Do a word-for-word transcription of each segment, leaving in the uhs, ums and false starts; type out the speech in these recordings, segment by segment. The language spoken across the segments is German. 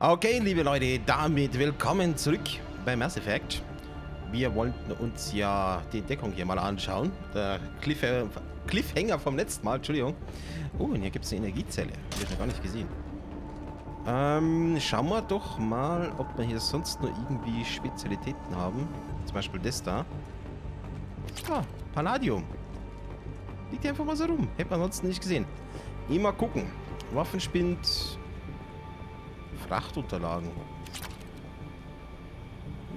Okay, liebe Leute, damit willkommen zurück bei Mass Effect. Wir wollten uns ja die Entdeckung hier mal anschauen. Der Cliff Cliffhanger vom letzten Mal, Entschuldigung. Oh, und hier gibt es eine Energiezelle. Die habe ich noch gar nicht gesehen. Ähm, schauen wir doch mal, ob wir hier sonst noch irgendwie Spezialitäten haben. Zum Beispiel das da. Ah, Palladium. Liegt hier einfach mal so rum. Hätte man sonst nicht gesehen. Immer gucken. Waffenspind... Frachtunterlagen.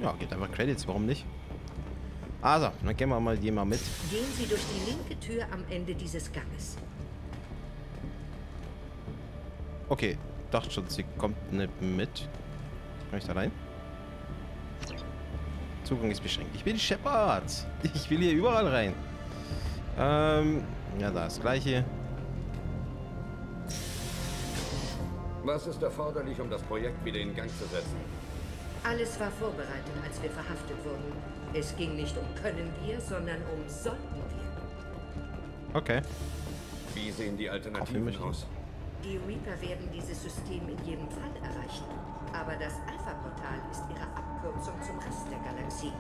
Ja, geht einfach Credits, warum nicht? Also, dann gehen wir mal die mal mit. Gehen Sie durch die linke Tür am Ende dieses Ganges. Okay, dachte schon, sie kommt nicht mit. Kann ich da rein? Zugang ist beschränkt. Ich bin Shepard. Ich will hier überall rein. Ähm, ja, da ist das Gleiche. Was ist erforderlich, um das Projekt wieder in Gang zu setzen? Alles war vorbereitet, als wir verhaftet wurden. Es ging nicht um können wir, sondern um sollten wir. Okay. Wie sehen die Alternativen aus? Die Reaper werden dieses System in jedem Fall erreichen. Aber das Alpha-Portal ist ihre Abkürzung zum Rest der Galaxie.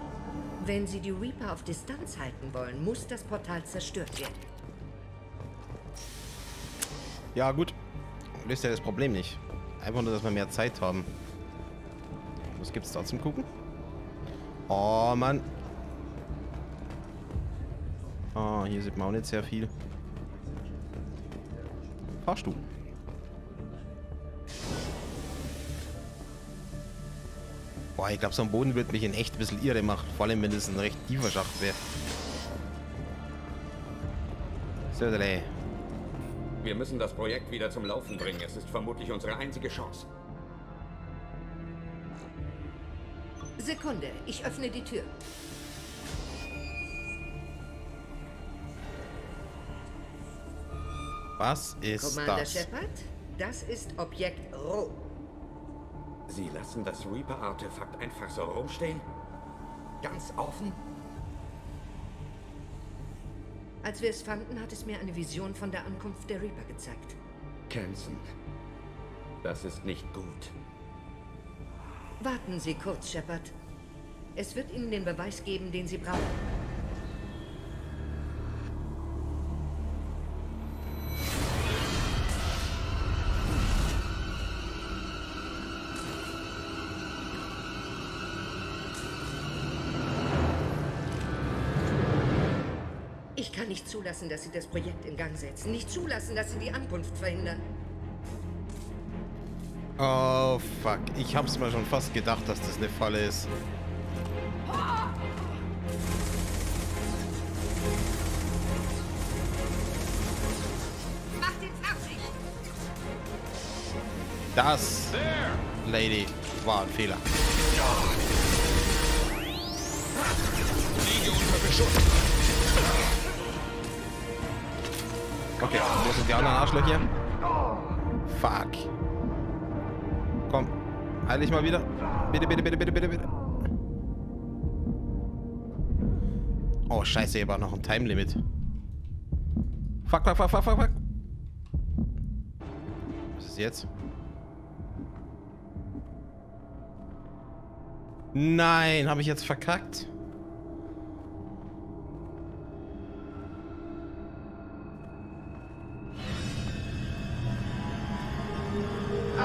Wenn sie die Reaper auf Distanz halten wollen, muss das Portal zerstört werden. Ja, gut. Löst ja das Problem nicht. Einfach nur, dass wir mehr Zeit haben. Was gibt's da zum Gucken? Oh, Mann. Ah, oh, hier sieht man auch nicht sehr viel. Fahrstuhl. Boah, ich glaube, so am Boden wird mich in echt ein bisschen irre machen. Vor allem, wenn es ein recht tiefer Schacht wäre. So, dale. Wir müssen das Projekt wieder zum Laufen bringen. Es ist vermutlich unsere einzige Chance. Sekunde, ich öffne die Tür. Was ist das? Commander Shepard, das ist Objekt Roh. Sie lassen das Reaper-Artefakt einfach so rumstehen? Ganz offen? Als wir es fanden, hat es mir eine Vision von der Ankunft der Reaper gezeigt. Kenson, das ist nicht gut. Warten Sie kurz, Shepard. Es wird Ihnen den Beweis geben, den Sie brauchen. Ich kann nicht zulassen, dass Sie das Projekt in Gang setzen. Nicht zulassen, dass Sie die Ankunft verhindern. Oh, fuck. Ich hab's mir schon fast gedacht, dass das eine Falle ist. Mach den fertig! Das, Lady, war ein Fehler. Liege unter Beschuss. Okay, wo sind die anderen Arschlöcher? Fuck. Komm, heil dich mal wieder. Bitte, bitte, bitte, bitte, bitte, bitte. Oh, scheiße, hier war noch ein Time-Limit. Fuck, fuck, fuck, fuck, fuck, fuck. Was ist jetzt? Nein, habe ich jetzt verkackt?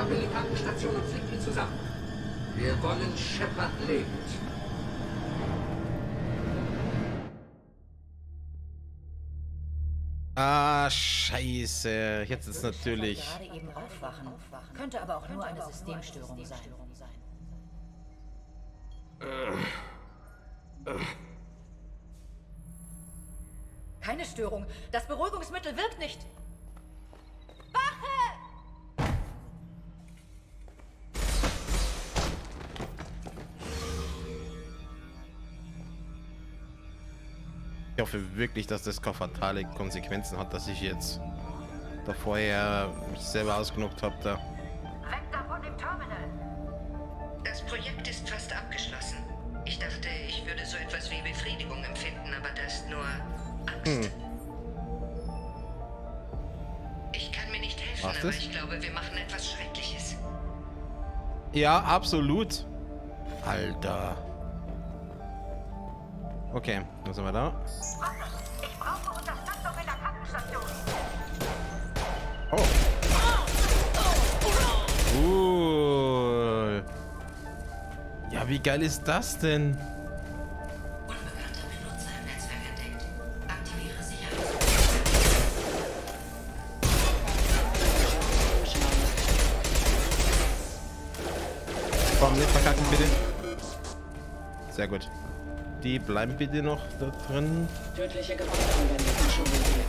Pelikantenstationen fliegen zusammen. Wir wollen Shepard lebend. Ah, scheiße. Jetzt ist natürlich... gerade eben aufwachen. Könnte aber auch nur eine Systemstörung sein. Keine Störung. Das Beruhigungsmittel wirkt nicht. Ich hoffe wirklich, dass das fatale Konsequenzen hat, dass ich jetzt da vorher mich selber ausgenutzt habe. Da. Weg da von dem Terminal! Das Projekt ist fast abgeschlossen. Ich dachte, ich würde so etwas wie Befriedigung empfinden, aber das ist nur Angst. Hm. Ich kann mir nicht helfen, aber ich glaube, wir machen etwas Schreckliches. Ja, absolut. Alter. Okay, dann sind wir da. Ich brauche Unterstützung in der Krankenstation. Oh. Cool. Ja, wie geil ist das denn? Nicht verkacken, bitte. Sehr gut. Die bleiben bitte noch da drin. Tödliche Gewaltanwendung schon wieder.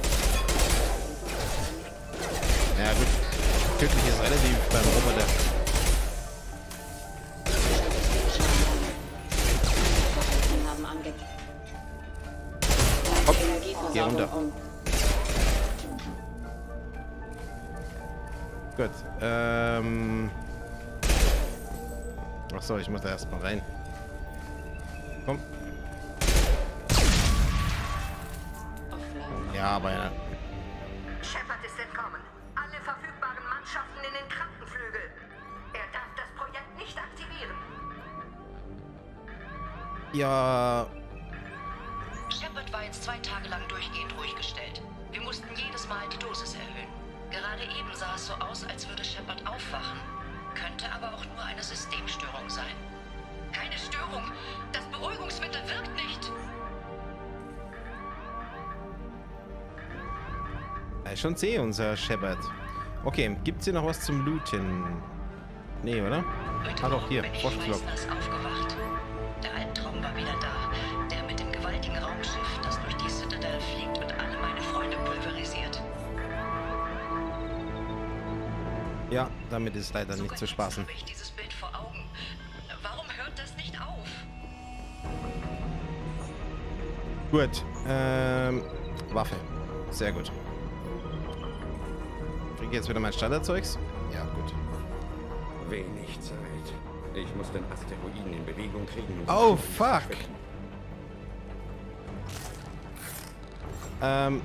Ja gut. Tödlich ist relativ beim Roboter. Hopp, geh runter. Gut. Ähm... Achso, ich muss da erstmal rein. Komm. Ja, aber ja. Shepard ist entkommen. Alle verfügbaren Mannschaften in den Krankenflügel. Er darf das Projekt nicht aktivieren. Ja. Shepard war jetzt zwei Tage lang durchgehend ruhig gestellt. Wir mussten jedes Mal die Dosis erhöhen. Gerade eben sah es so aus, als würde Shepard aufwachen. Könnte aber auch nur eine Systemstörung sein. Keine Störung. Das Beruhigungsmittel wirkt nicht. Ja, ich schon sehe, unser Shepard. Okay, gibt's hier noch was zum Looten? Nee, oder? Ah doch, hier. Frostflock. Der Albtraum war wieder da. Der mit dem gewaltigen Raumschiff, das durch die Citadel fliegt und alle meine Freunde pulverisiert. Ja, damit ist leider so nicht zu spaßen. Habe ich dieses Bild vor Augen. Warum hört das nicht auf? Gut. Ähm, Waffe. Sehr gut. Krieg jetzt wieder mein Standardzeugs? Ja, gut. Wenig Zeit. Ich muss den Asteroiden in Bewegung kriegen. Oh, fuck! Ähm,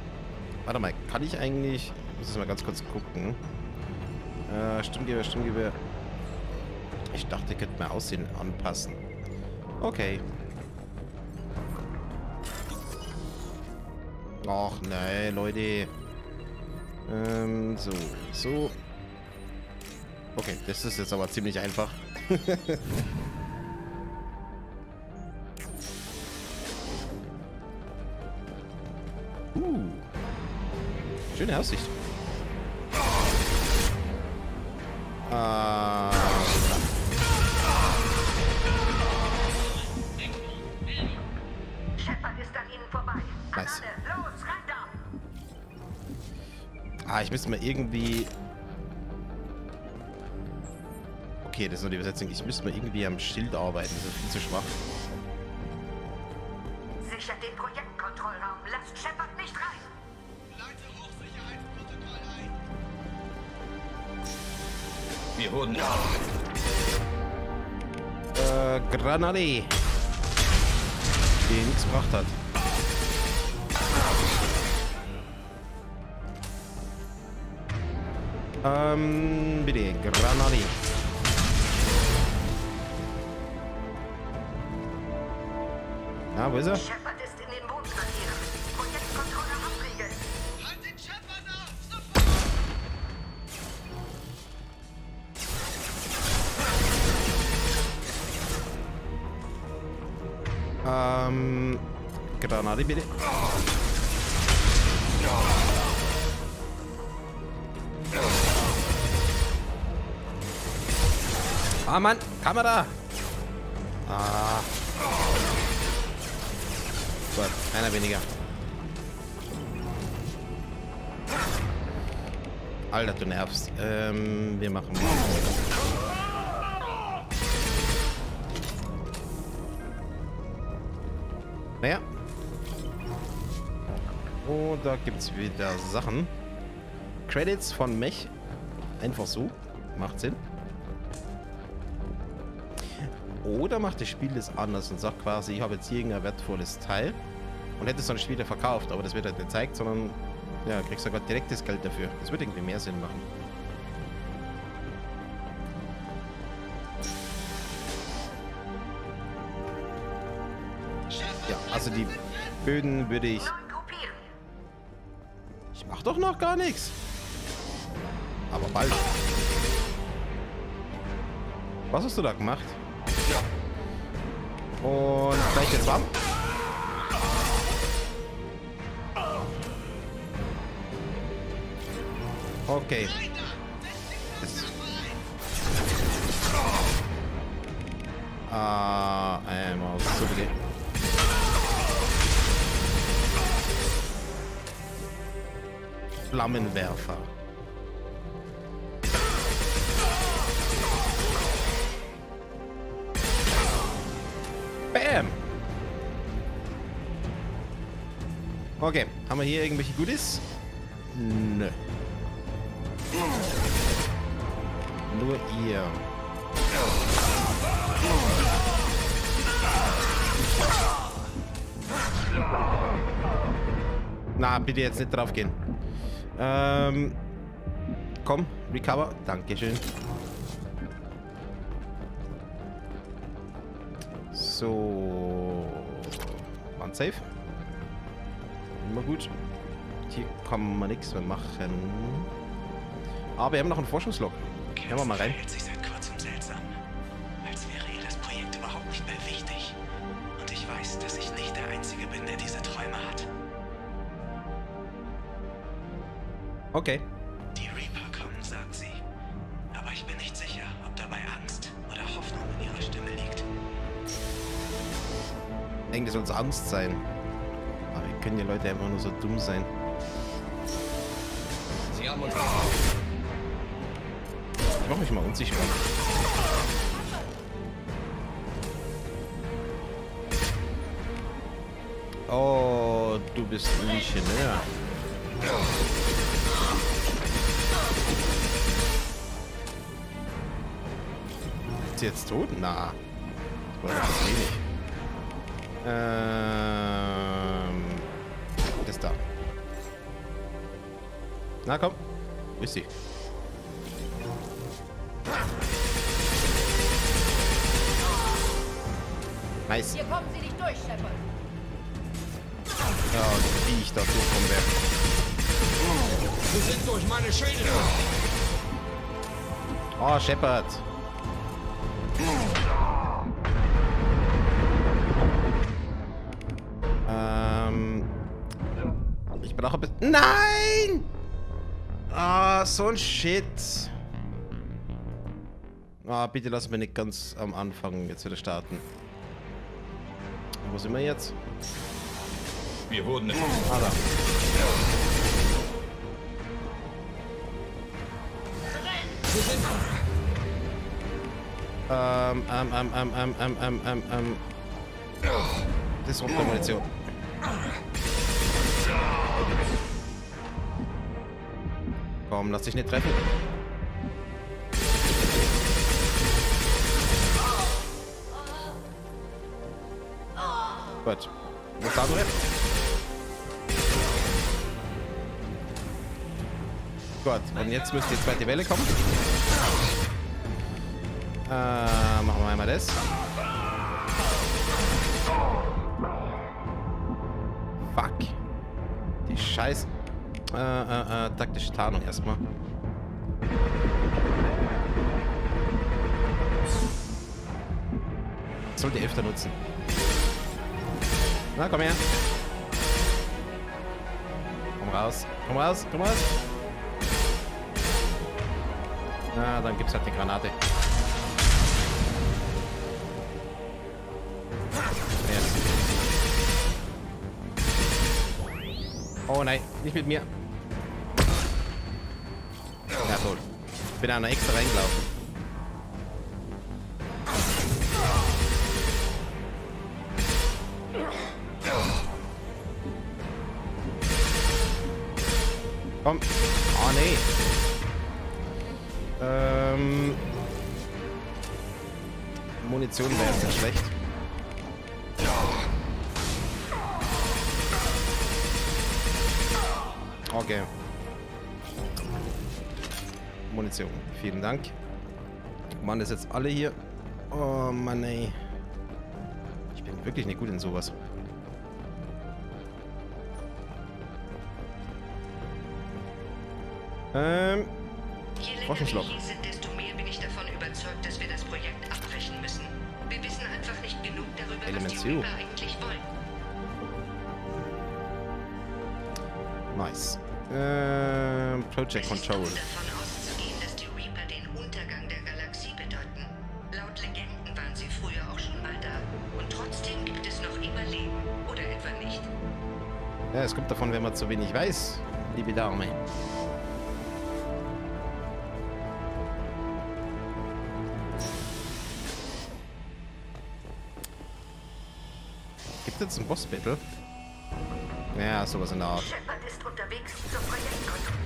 warte mal. Kann ich eigentlich... Ich muss das mal ganz kurz gucken. Äh, Stimmgewehr, Stimmgewehr. Ich dachte, ihr könnt mal Aussehen anpassen. Okay. Och, nein, Leute. Ähm, so, so. Okay, das ist jetzt aber ziemlich einfach. uh. Schöne Aussicht. Ah. Shepard ist an ihnen vorbei. Nice. Ah, ich müsste mal irgendwie... Okay, das ist nur die Übersetzung. Ich müsste mal irgendwie am Schild arbeiten. Das ist viel zu schwach. Sichert den Projektkontrollraum. Lasst Shepard nicht rein. Wir wurden äh, Granate, die nichts gebracht hat. Ähm, bitte, Granate. Na, wo ist er? Shepard ist in den Wohnquartieren. Projektkontrolle abriegeln. Halt den Shepard auf! Ähm, Granate bitte. Ah Mann, Kamera! Ah. Gott, einer weniger. Alter, du nervst. Ähm, wir machen mal. Naja. Oh, da gibt's wieder Sachen. Credits von Mech. Einfach so. Macht Sinn. Oder macht das Spiel das anders und sagt quasi, ich habe jetzt irgendein wertvolles Teil und hätte es sonst wieder verkauft, aber das wird halt nicht gezeigt, sondern ja, kriegst sogar direktes Geld dafür. Das würde irgendwie mehr Sinn machen. Ja, also die Böden würde ich... Ich mach doch noch gar nichts. Aber bald. Was hast du da gemacht? Und vielleicht jetzt warm. Okay. Ah, einmal so begehen. Flammenwerfer. Bam! Okay, haben wir hier irgendwelche Goodies? Nö. Nur ihr. Na, bitte jetzt nicht drauf gehen. Ähm, komm, recover. Dankeschön. So. One safe. Immer gut. Hier kann man nichts mehr machen. Aber wir haben noch einen Forschungslog. Hören wir mal rein. Okay. Die Reaper kommen, sagt sie. Aber ich bin nicht sicher, ob dabei Angst oder Hoffnung in ihrer Stimme liegt. Ich denke, das soll uns Angst sein. Aber wir können die Leute einfach nur so dumm sein. Sie haben uns... Ich mach mich mal unsicher. Oh, du bist ein Ingenieur. Jetzt tot? Na. Oder das ist wenig. Ähm. Das da. Na komm. Wo ist sie? Nice. Hier kommen sie nicht durch, Shepard. Ja, und wie ich da durchkommen werde. Sie sind durch meine Schädel. Oh, Shepard. Ähm, ich brauche ein bisschen... Nein! Ah, so ein Shit. Ah, bitte lass mich nicht ganz am Anfang jetzt wieder starten. Wo sind wir jetzt? Wir wurden... Nicht. Ah, da. Ähm, ähm, ähm, ähm, ähm, ähm, ähm, ähm. Das ist Munition. Komm, lass dich nicht treffen. Gut. Was da drin? Gut, und jetzt müsste die zweite Welle kommen. Äh, machen wir einmal das. Fuck. Die scheiß... Äh, äh, äh, taktische Tarnung erstmal. Sollte öfter nutzen. Na, komm her. Komm raus. Komm raus. Komm raus. Na, dann gibt's halt die Granate. Oh nein, nicht mit mir. Ja, tot. Ich bin da noch extra reingelaufen. Komm. Oh nee. Ähm. Munition wäre jetzt nicht schlecht. Okay. Munition. Vielen Dank. Waren das jetzt alle hier? Oh Mann, ey. Ich bin wirklich nicht gut in sowas. Ähm. Je länger wir hier sind, desto mehr bin ich davon überzeugt, dass wir das Projekt abbrechen müssen. Wir wissen einfach nicht genug darüber, Element was die Reaper eigentlich wollen. Nice. Ähm. Project Control. Ja, es kommt davon, wenn man zu wenig weiß, liebe Dame. Gibt es jetzt ein Boss-Battle? Ja, sowas in der Art. Shepard ist unterwegs zur Projektkontrolle.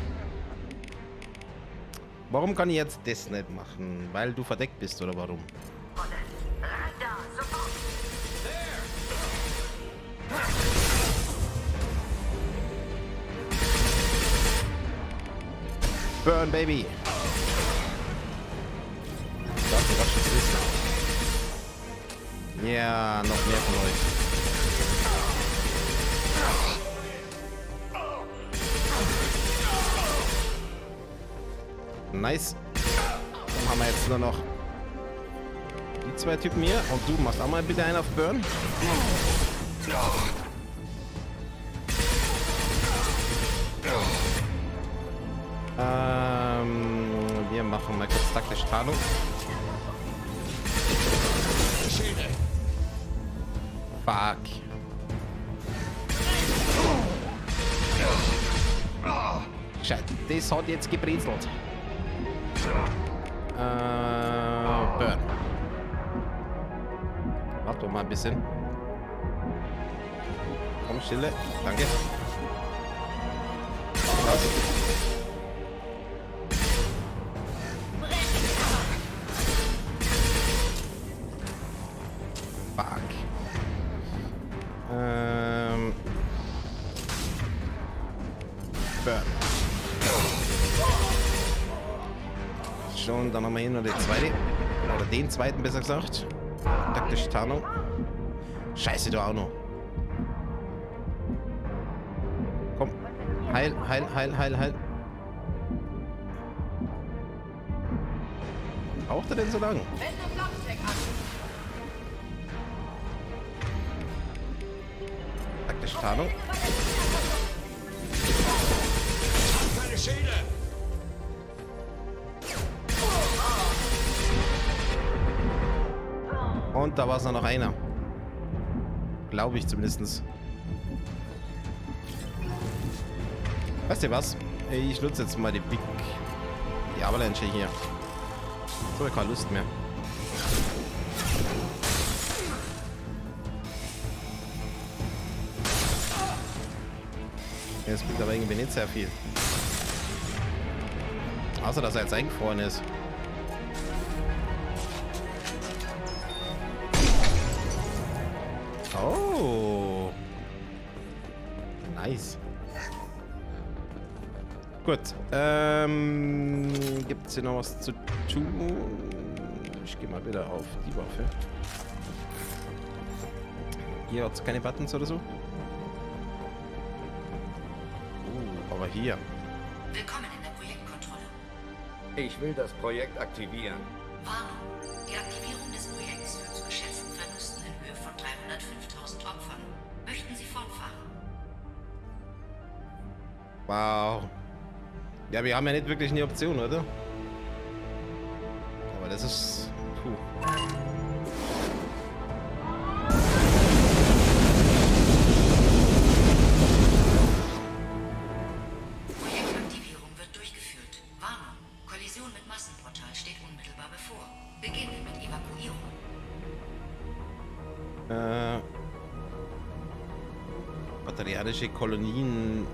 Warum kann ich jetzt das nicht machen? Weil du verdeckt bist, oder warum? Burn, Baby! Ja, noch mehr von euch. Nice. Dann haben wir jetzt nur noch die zwei Typen hier. Und du machst auch mal bitte einen auf Burn. Ähm, wir machen mal kurz taktisch Tarnung. Fuck. Scheiße, das hat jetzt gebrezelt. Äh, Burn. Warte doch mal ein bisschen. Komm, Stille. Danke. Also. Schon, dann haben wir hier noch den zweiten. Oder den zweiten, besser gesagt. Taktische Tarnung. Scheiße, du auch noch. Komm. Heil, heil, heil, heil, heil. Braucht er denn so lange? Taktische Tarnung. Und da war es noch einer. Glaube ich zumindest. Weißt du was? Ich nutze jetzt mal die Big... Die Avalanche hier. So, ich habe keine Lust mehr. Jetzt spielt aber irgendwie nicht sehr viel. Außer, dass er jetzt eingefroren ist. Oh. Nice. Gut. Ähm, gibt es hier noch was zu tun? Ich gehe mal wieder auf die Waffe. Hier hat es keine Buttons oder so. Uh, aber hier. Willkommen in der Projektkontrolle. Ich will das Projekt aktivieren. Warnung. Die Aktivierung des Projekts führt zu geschätzten Verlusten in Höhe von dreihundertfünftausend Opfern. Möchten Sie fortfahren? Wow. Ja, wir haben ja nicht wirklich eine Option, oder? Aber das ist... Puh. Projektaktivierung wird durchgeführt. Warnung. Kollision mit Massenportal steht unmittelbar bevor. Beginnen mit Evakuierung. Äh, batterianische Kolonien.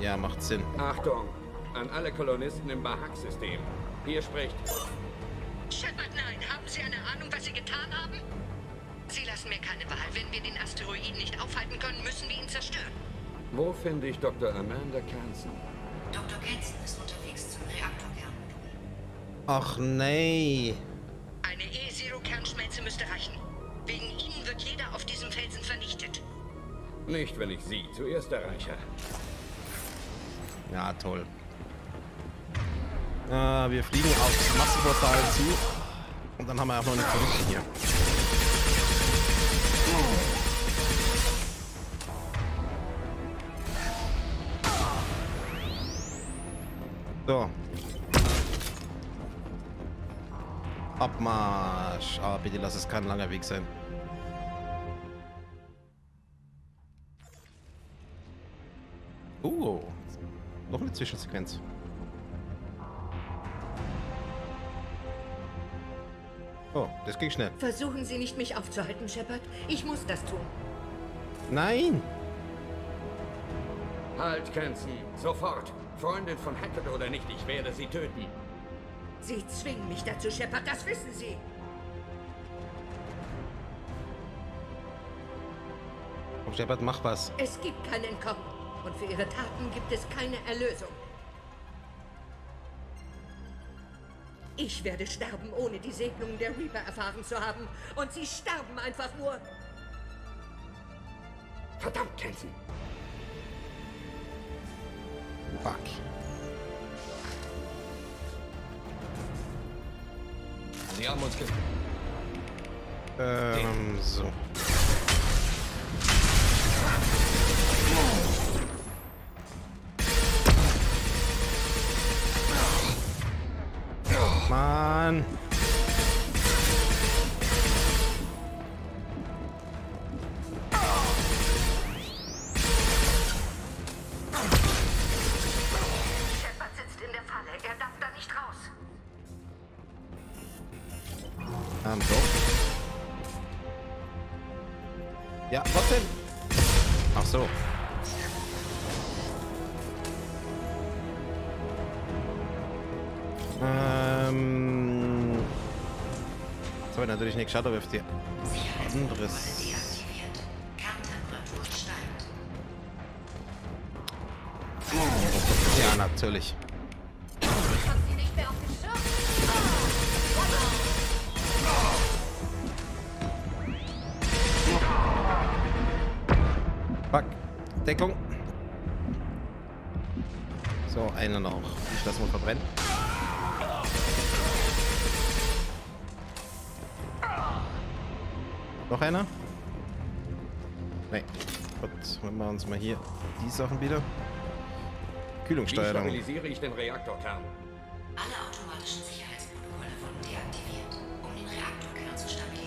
Ja, macht Sinn. Achtung! An alle Kolonisten im Bahak-System. Hier spricht... Shepard, nein! Haben Sie eine Ahnung, was Sie getan haben? Sie lassen mir keine Wahl. Wenn wir den Asteroiden nicht aufhalten können, müssen wir ihn zerstören. Wo finde ich Doktor Amanda Kansen? Doktor Kansen ist unterwegs zum Reaktorkern. Ach, nee. Eine E null Kernschmelze müsste reichen. Wegen ihnen wird jeder auf diesem Felsen vernichtet. Nicht, wenn ich sie zuerst erreiche. Ja, toll. Äh, wir fliegen aufs Massenportal zu. Und dann haben wir auch noch eine Verrückte hier. So. Abmarsch. Aber bitte lass es kein langer Weg sein. Oh. Noch eine Zwischensequenz. Oh, das ging schnell. Versuchen Sie nicht, mich aufzuhalten, Shepard. Ich muss das tun. Nein! Halt, Kenson. Sofort. Freundin von Hackett oder nicht, ich werde sie töten. Sie zwingen mich dazu, Shepard. Das wissen Sie. Oh, Shepard, mach was. Es gibt kein Entkommen. Und für Ihre Taten gibt es keine Erlösung. Ich werde sterben, ohne die Segnungen der Reaper erfahren zu haben. Und sie sterben einfach nur. Verdammt, Kenson. Fuck. Sie haben uns ge... Ähm, so. Mann. Ja, was denn? Ach so. Ähm. Das habe ich natürlich nicht geschaut, aber auf die andere Seite. Ja, natürlich. Deckung. So, einer noch. Ich lasse mal verbrennen. Noch einer? Nein. Gut, holen wir uns mal hier die Sachen wieder. Kühlungssteuerung. Wie stabilisiere ich den Reaktorkern? Alle automatischen Sicherheitsprotokolle wurden deaktiviert, um den Reaktorkern zu stabilisieren.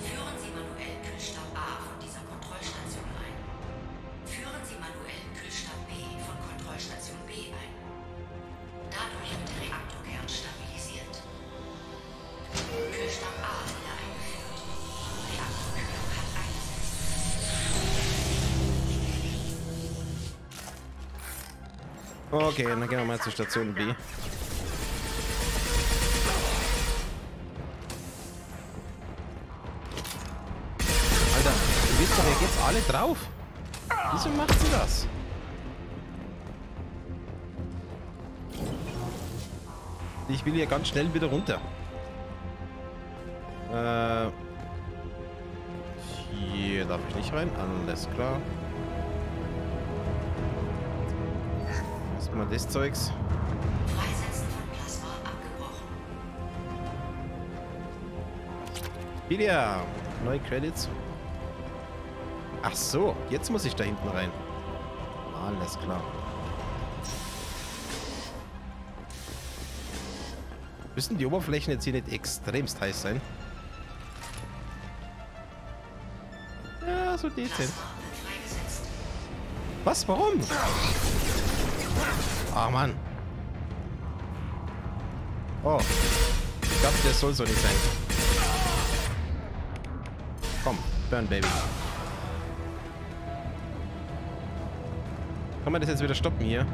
Führen Sie manuell Kühlstab A von dieser Kontrollstation ein. Führen Sie manuell Kühlstab B von Kontrollstation B ein. Dadurch wird der Reaktorkern stabilisiert. Kühlstab A wieder eingeführt. Reaktorkern hat eingesetzt. Okay, dann gehen wir mal zur Station B. Alter, du bist doch hier jetzt alle drauf. Wieso macht sie das? Ich will hier ganz schnell wieder runter. Äh, hier darf ich nicht rein. Alles klar. Erstmal das Zeugs. Freisetzen von Plasma abgebrochen. Bilia! Neue Credits. Ach so, jetzt muss ich da hinten rein. Alles klar. Müssen die Oberflächen jetzt hier nicht extremst heiß sein? Ja, so dezent. Was? Warum? Ah, oh, Mann. Oh. Ich glaube, das soll so nicht sein. Komm, burn, Baby. Kann man das jetzt wieder stoppen hier?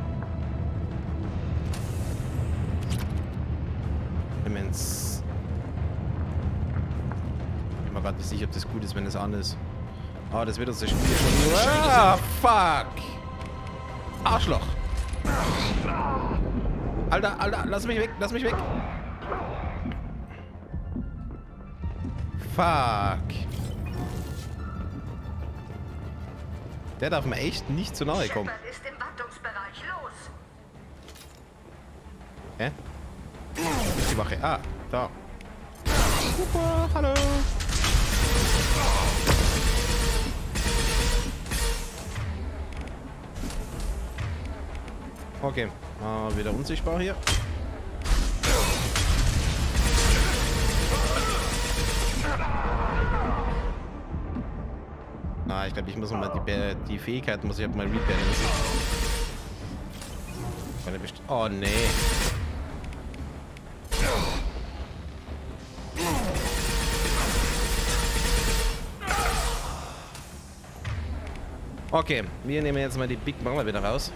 Immens. Ich bin mir gerade nicht sicher, ob das gut ist, wenn das an ist. Ah, das wird uns das Spiel schon... Ah, fuck! Arschloch! Alter, Alter, lass mich weg, lass mich weg! Fuck! Der darf mir echt nicht zu nahe kommen. Shepard ist im Wartungsbereich. Los! Hä? Wo ist die Wache? Ah, da. Super, hallo. Okay, mal wieder unsichtbar hier. Ah, ich glaube, ich muss mal die, die Fähigkeit muss ich mal rebalancen. Oh nee. Okay, wir nehmen jetzt mal die Big Mama wieder raus.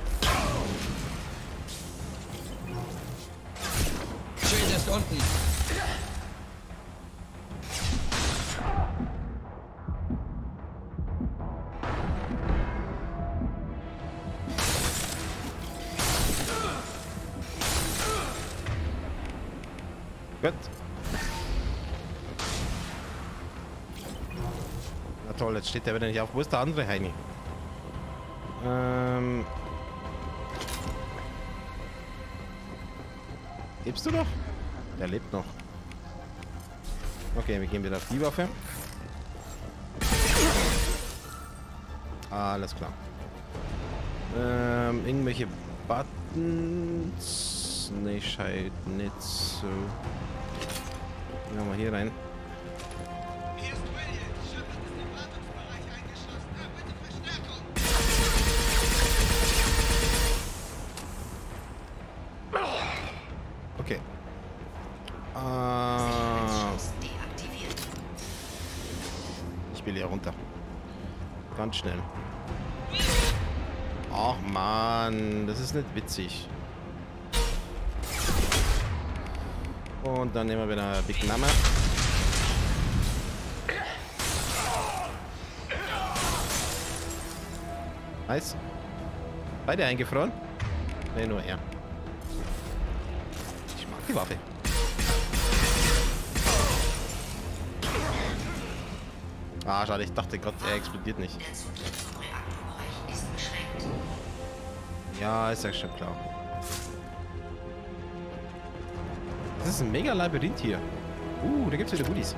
Schön ist unten. Gut. Na toll, jetzt steht der wieder nicht auf. Wo ist der andere Heini? Ähm. Lebst du noch? Der lebt noch. Okay, wir gehen wieder auf die Waffe. Alles klar. Ähm, irgendwelche Buttons. Nee, scheint nicht so. Gehen wir mal hier rein. Schnell. Ach man, das ist nicht witzig. Und dann nehmen wir wieder eine Big Mama. Nice. Beide eingefroren? Ne, nur er. Ich mag die Waffe. Ah, schade, ich dachte Gott, er explodiert nicht. Ja, ist ja schon klar. Das ist ein mega Labyrinth hier. Uh, da gibt es wieder Goodies.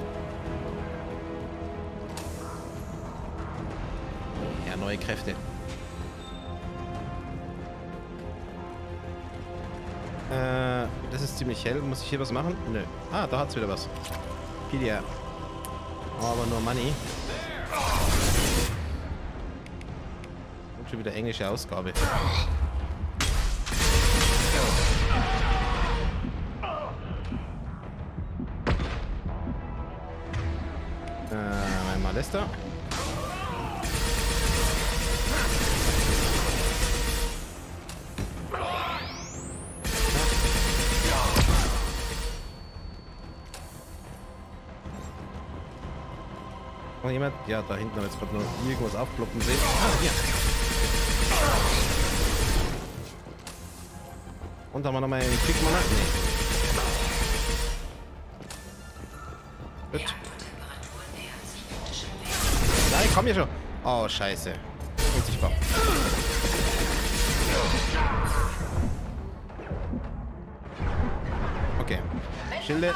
Ja, neue Kräfte. Äh, das ist ziemlich hell. Muss ich hier was machen? Nö. Ah, da hat's wieder was. P D A. Aber nur Money. Und schon wieder englische Ausgabe. Äh, einmal das da. Jemand? Ja, da hinten haben wir jetzt gerade nur irgendwas aufploppen sehen. Ah, hier. Und haben wir nochmal einen Big Mama? Nee. Gut. Nein, komm hier schon. Oh, scheiße. Unsichtbar. Okay. Schilde.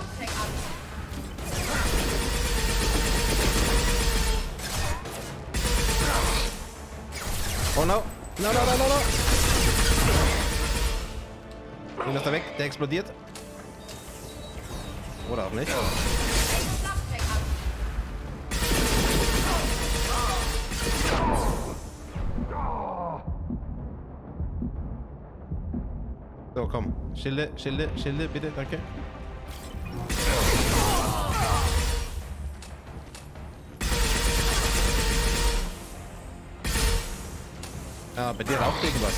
Oh no! No, no, no, no, no! Den lässt er weg, der explodiert. Oder auch nicht. So, komm. Schilde, Schilde, Schilde, bitte, danke. Ah, bei dir raucht irgendwas.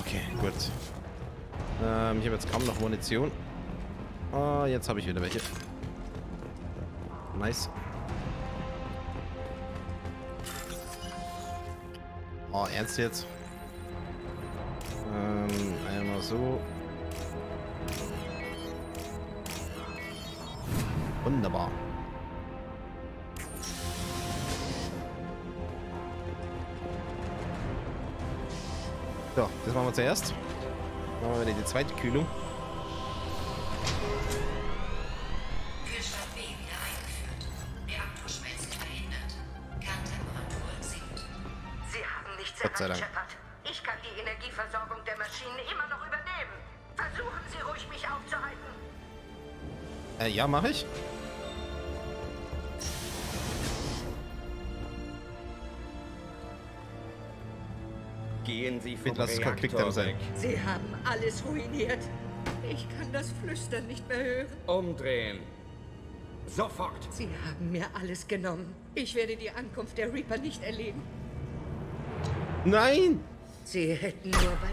Okay, gut. Ähm, ich habe jetzt kaum noch Munition. Oh, jetzt habe ich wieder welche. Nice. Oh, ernst jetzt? Ähm, einmal so. Wunderbar. So, das machen wir zuerst. Machen wir die zweite Kühlung. Kühlschrank B wieder eingeführt. Reaktorschmelzen verhindert. Kerntemperatur sinkt. Sie haben nichts erreicht, Shepard. Ich kann die Energieversorgung der Maschinen immer noch übernehmen. Versuchen Sie ruhig, mich aufzuhalten. Äh, ja, mache ich. Gehen Sie vom Reaktor weg. Sie haben alles ruiniert. Ich kann das Flüstern nicht mehr hören. Umdrehen. Sofort. Sie haben mir alles genommen. Ich werde die Ankunft der Reaper nicht erleben. Nein! Sie hätten nur bei...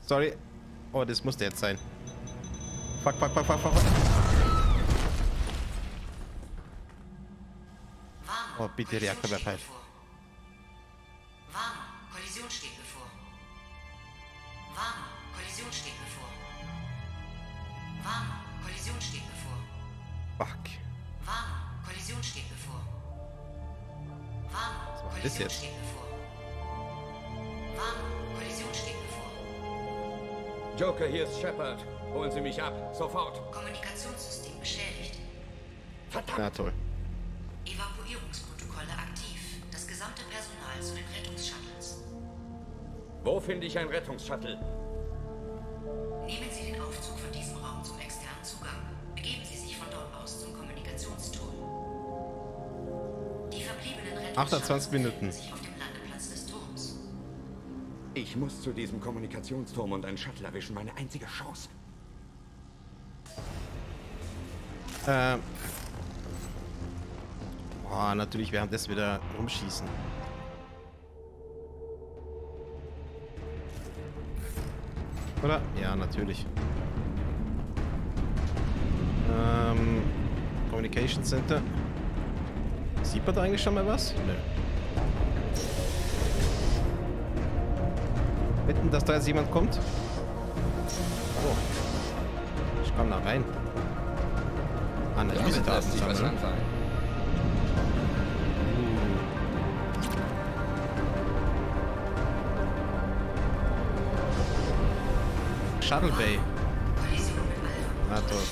Sorry. Oh, das musste jetzt sein. Fuck, fuck, fuck, fuck, fuck. Oh, bitte Reaktor bleibt halt. Bis jetzt. Joker, hier ist Shepard. Holen Sie mich ab. Sofort. Kommunikationssystem beschädigt. Verdammt. Na toll. Evakuierungsprotokolle aktiv. Das gesamte Personal zu den Rettungsshuttle. Wo finde ich ein Rettungsshuttle? Nehmen Sie den Aufzug von diesem Raum zum externen Zugang. Begeben Sie sich von dort aus zum Kommunikationsturm. Die verbliebenen achtundzwanzig Minuten. Ich muss zu diesem Kommunikationsturm und einen Shuttle erwischen. Meine einzige Chance. Ähm. Oh, natürlich während des wieder rumschießen. Oder? Ja, natürlich. Ähm. Communication Center. Sieht man da eigentlich schon mal was? Nö. Wetten, dass da jetzt jemand kommt? Oh. Ich kann da rein. Ah, ne, ich muss da erst was anfangen. Uh. Shuttle Bay. Ah, toll.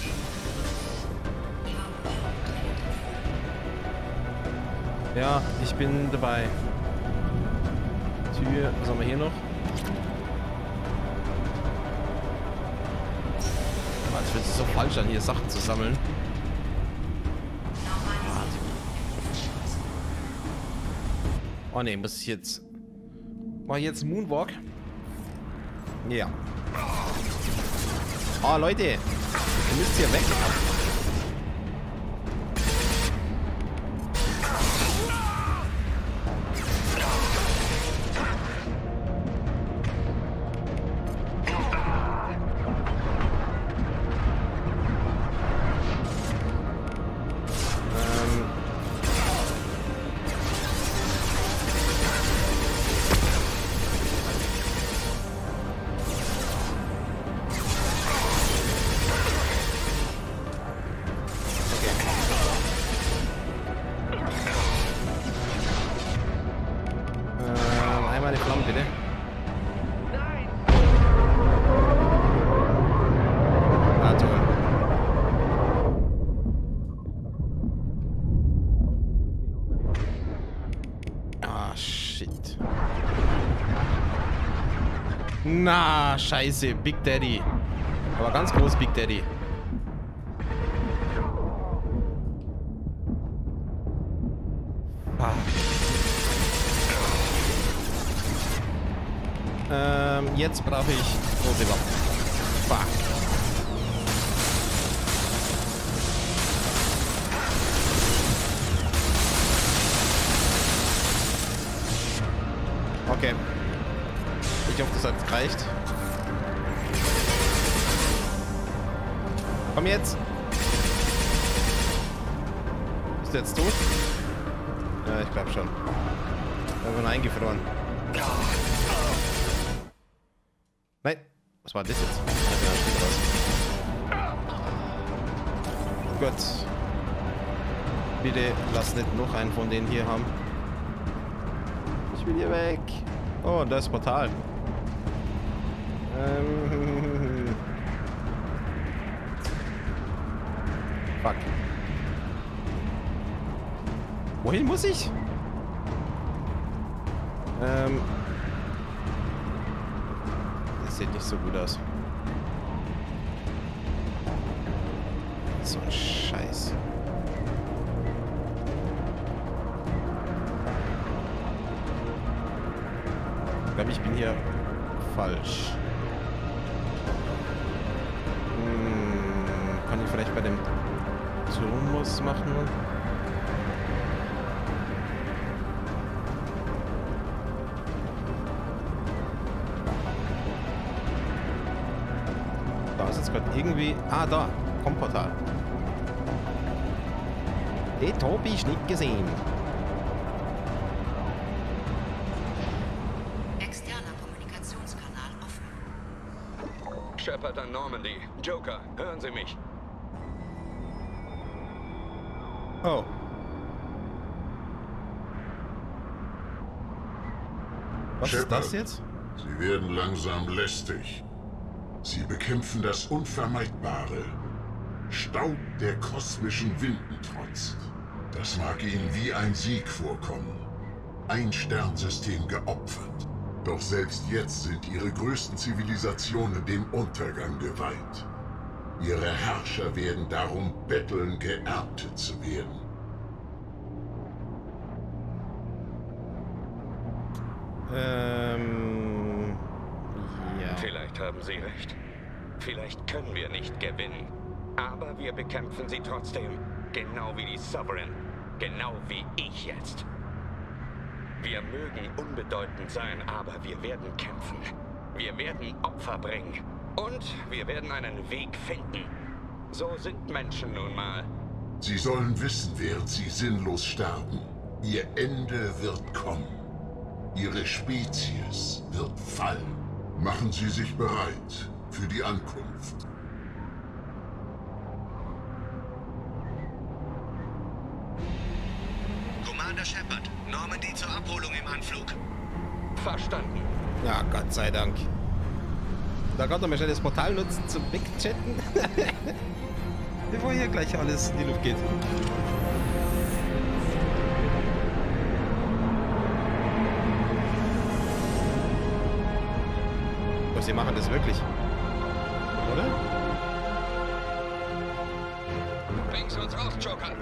Ja, ich bin dabei. Tür, was haben wir hier noch? Mann, es fühlt sich so falsch an, hier Sachen zu sammeln. Oh ne, muss ich jetzt... Mach ich jetzt Moonwalk? Ja. Oh Leute, ihr müsst hier weg. Na, scheiße, Big Daddy. Aber ganz groß Big Daddy. Ah. Ähm, jetzt brauche ich große Waffen. Fuck. Okay. Ich hoffe, das hat gereicht. Komm jetzt! Bist du jetzt tot? Ja, ich glaube schon. Da haben wir eingefroren. Nein! Was war das jetzt? Gott. Bitte lass nicht noch einen von denen hier haben. Ich will hier weg. Oh, da ist Portal. Ähm. Fuck. Wohin muss ich? Ähm. Das sieht nicht so gut aus. So ein Scheiß. Ich glaube, ich bin hier falsch. Hm, kann ich vielleicht bei dem Turmus machen? Da ist jetzt gerade irgendwie... Ah, da. Komportal. Den hab ich nicht gesehen. Externer Kommunikationskanal offen. Shepard an Normandy. Joker, hören Sie mich. Oh. Was Shepard, ist das jetzt? Sie werden langsam lästig. Sie bekämpfen das Unvermeidbare. Staub der kosmischen Winden trotzt. Das mag Ihnen wie ein Sieg vorkommen. Ein Sternsystem geopfert. Doch selbst jetzt sind Ihre größten Zivilisationen dem Untergang geweiht. Ihre Herrscher werden darum betteln, geerntet zu werden. Ähm... Ja. Vielleicht haben Sie recht. Vielleicht können wir nicht gewinnen. Aber wir bekämpfen sie trotzdem, genau wie die Sovereign, genau wie ich jetzt. Wir mögen unbedeutend sein, aber wir werden kämpfen. Wir werden Opfer bringen und wir werden einen Weg finden. So sind Menschen nun mal. Sie sollen wissen, während sie sinnlos sterben. Ihr Ende wird kommen. Ihre Spezies wird fallen. Machen Sie sich bereit für die Ankunft. Shepard, Normandy zur Abholung im Anflug. Verstanden. Ja, Gott sei Dank. Da kann man schnell das Portal nutzen zum Wegchatten. Bevor hier gleich alles in die Luft geht. Doch sie machen das wirklich. Oder? Bring's uns raus, Joker.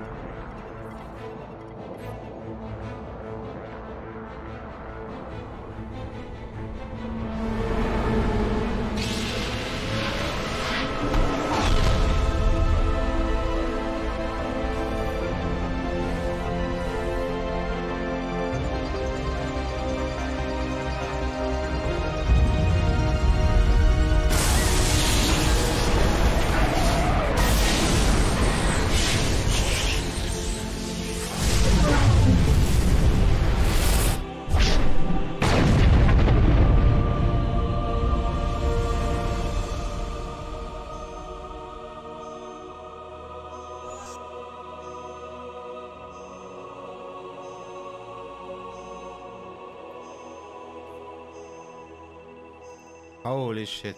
Holy shit.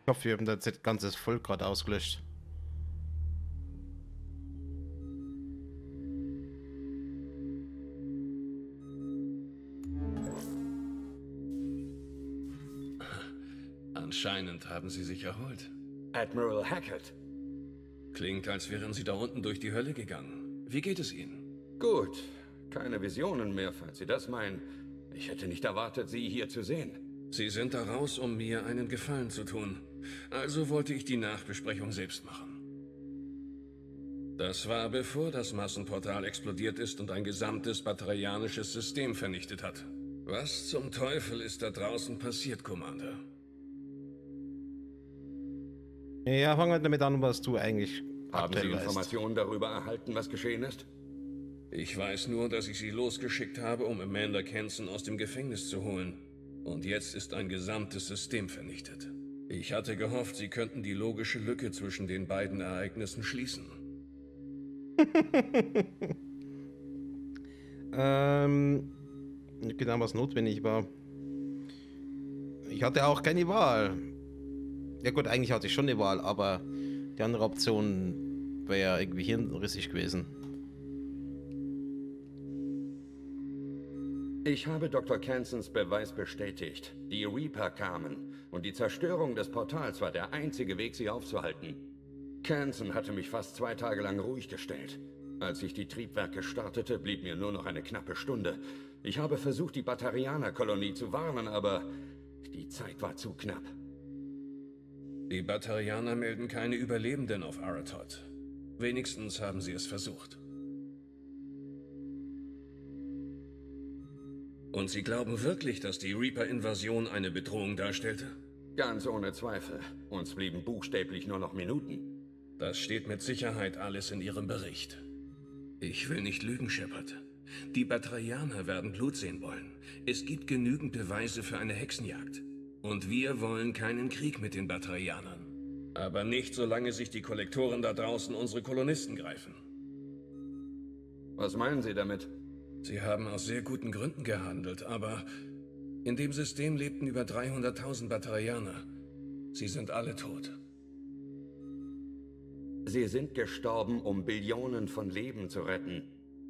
Ich hoffe, wir haben das ganze Volk gerade ausgelöscht. Anscheinend haben sie sich erholt. Admiral Hackett. Klingt, als wären Sie da unten durch die Hölle gegangen. Wie geht es Ihnen? Gut. Keine Visionen mehr, falls Sie das meinen. Ich hätte nicht erwartet, Sie hier zu sehen. Sie sind da raus, um mir einen Gefallen zu tun. Also wollte ich die Nachbesprechung selbst machen. Das war, bevor das Massenportal explodiert ist und ein gesamtes batarianisches System vernichtet hat. Was zum Teufel ist da draußen passiert, Commander? Ja, fangen wir damit an, was du eigentlich Haben Sie Informationen darüber erhalten, was geschehen ist? Ich weiß nur, dass ich sie losgeschickt habe, um Amanda Kenson aus dem Gefängnis zu holen. Und jetzt ist ein gesamtes System vernichtet. Ich hatte gehofft, Sie könnten die logische Lücke zwischen den beiden Ereignissen schließen. ähm, genau, was notwendig war. Ich hatte auch keine Wahl. Ja gut, eigentlich hatte ich schon eine Wahl, aber die andere Option wäre ja irgendwie hirnrissig gewesen. Ich habe Doktor Kansons Beweis bestätigt. Die Reaper kamen und die Zerstörung des Portals war der einzige Weg, sie aufzuhalten. Kanson hatte mich fast zwei Tage lang ruhig gestellt. Als ich die Triebwerke startete, blieb mir nur noch eine knappe Stunde. Ich habe versucht, die Batarianerkolonie zu warnen, aber die Zeit war zu knapp. Die Batarianer melden keine Überlebenden auf Aratot. Wenigstens haben sie es versucht. Und Sie glauben wirklich, dass die Reaper-Invasion eine Bedrohung darstellte? Ganz ohne Zweifel. Uns blieben buchstäblich nur noch Minuten. Das steht mit Sicherheit alles in Ihrem Bericht. Ich will nicht lügen, Shepard. Die Batarianer werden Blut sehen wollen. Es gibt genügend Beweise für eine Hexenjagd. Und wir wollen keinen Krieg mit den Batarianern. Aber nicht, solange sich die Kollektoren da draußen unsere Kolonisten greifen. Was meinen Sie damit? Sie haben aus sehr guten Gründen gehandelt, aber in dem System lebten über dreihunderttausend Batarianer. Sie sind alle tot. Sie sind gestorben, um Billionen von Leben zu retten.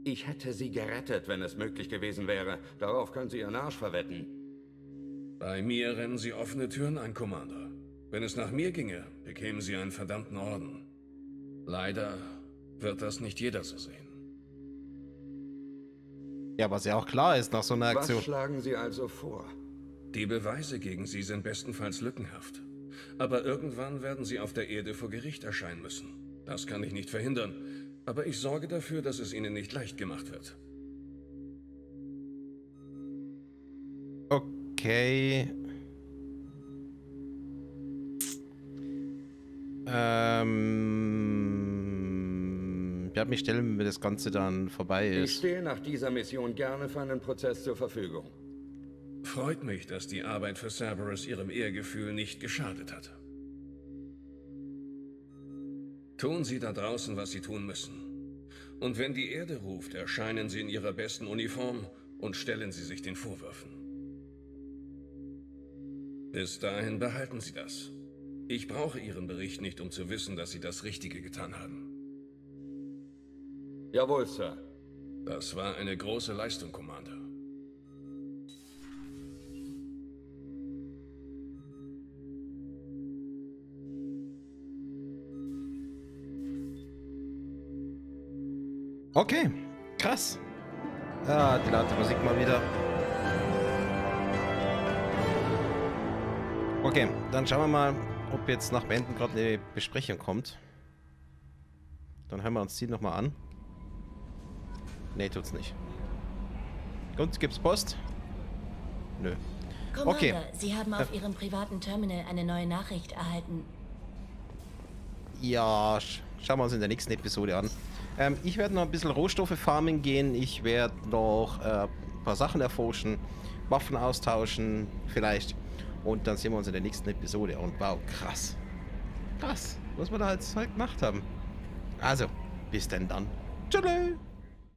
Ich hätte sie gerettet, wenn es möglich gewesen wäre. Darauf können Sie Ihren Arsch verwetten. Bei mir rennen Sie offene Türen ein, Commander. Wenn es nach mir ginge, bekämen Sie einen verdammten Orden. Leider wird das nicht jeder so sehen. Ja, was ja auch klar ist nach so einer Aktion. Was schlagen Sie also vor? Die Beweise gegen Sie sind bestenfalls lückenhaft. Aber irgendwann werden Sie auf der Erde vor Gericht erscheinen müssen. Das kann ich nicht verhindern. Aber ich sorge dafür, dass es Ihnen nicht leicht gemacht wird. Okay. Ähm... Ich werde mich stellen, wenn das Ganze dann vorbei ist. Ich stehe nach dieser Mission gerne für einen Prozess zur Verfügung. Freut mich, dass die Arbeit für Cerberus Ihrem Ehrgefühl nicht geschadet hat. Tun Sie da draußen, was Sie tun müssen. Und wenn die Erde ruft, erscheinen Sie in Ihrer besten Uniform und stellen Sie sich den Vorwürfen. Bis dahin behalten Sie das. Ich brauche Ihren Bericht nicht, um zu wissen, dass Sie das Richtige getan haben. Jawohl, Sir. Das war eine große Leistung, Commander. Okay, krass. Ah, die laute Musik mal wieder. Okay, dann schauen wir mal, ob jetzt nach Beenden gerade eine Besprechung kommt. Dann hören wir uns die nochmal an. Nee, tut's nicht. Gut, gibt's Post? Nö. Commander, okay. Sie haben auf äh. Ihrem privaten Terminal eine neue Nachricht erhalten. Ja, sch schauen wir uns in der nächsten Episode an. Ähm, ich werde noch ein bisschen Rohstoffe farmen gehen. Ich werde noch äh, ein paar Sachen erforschen, Waffen austauschen, vielleicht. Und dann sehen wir uns in der nächsten Episode. Und wow, krass. Krass, was wir da halt gemacht haben. Also, bis denn dann. Tschüss.